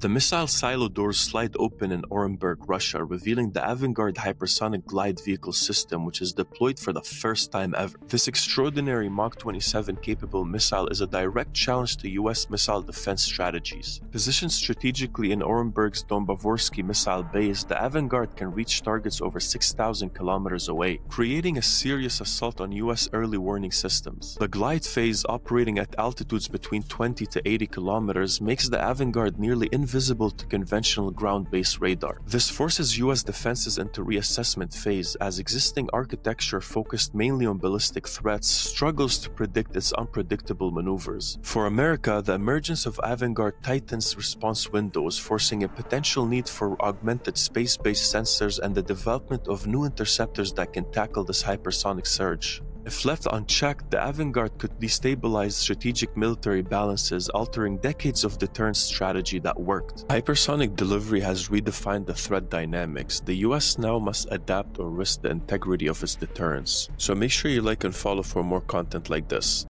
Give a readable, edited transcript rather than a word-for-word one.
The missile silo doors slide open in Orenburg, Russia, revealing the Avangard hypersonic glide vehicle system, which is deployed for the first time ever. This extraordinary Mach 27-capable missile is a direct challenge to U.S. missile defense strategies. Positioned strategically in Orenburg's Dombarovskiy missile base, the Avangard can reach targets over 6,000 kilometers away, creating a serious assault on U.S. early warning systems. The glide phase, operating at altitudes between 20 to 80 kilometers, makes the Avangard nearly invisible to conventional ground-based radar. This forces U.S. defenses into reassessment phase, as existing architecture focused mainly on ballistic threats struggles to predict its unpredictable maneuvers. For America, the emergence of Avangard tightens response windows, forcing a potential need for augmented space-based sensors and the development of new interceptors that can tackle this hypersonic surge. If left unchecked, the Avangard could destabilize strategic military balances, altering decades of deterrence strategy that worked. Hypersonic delivery has redefined the threat dynamics. The US now must adapt or risk the integrity of its deterrence. So make sure you like and follow for more content like this.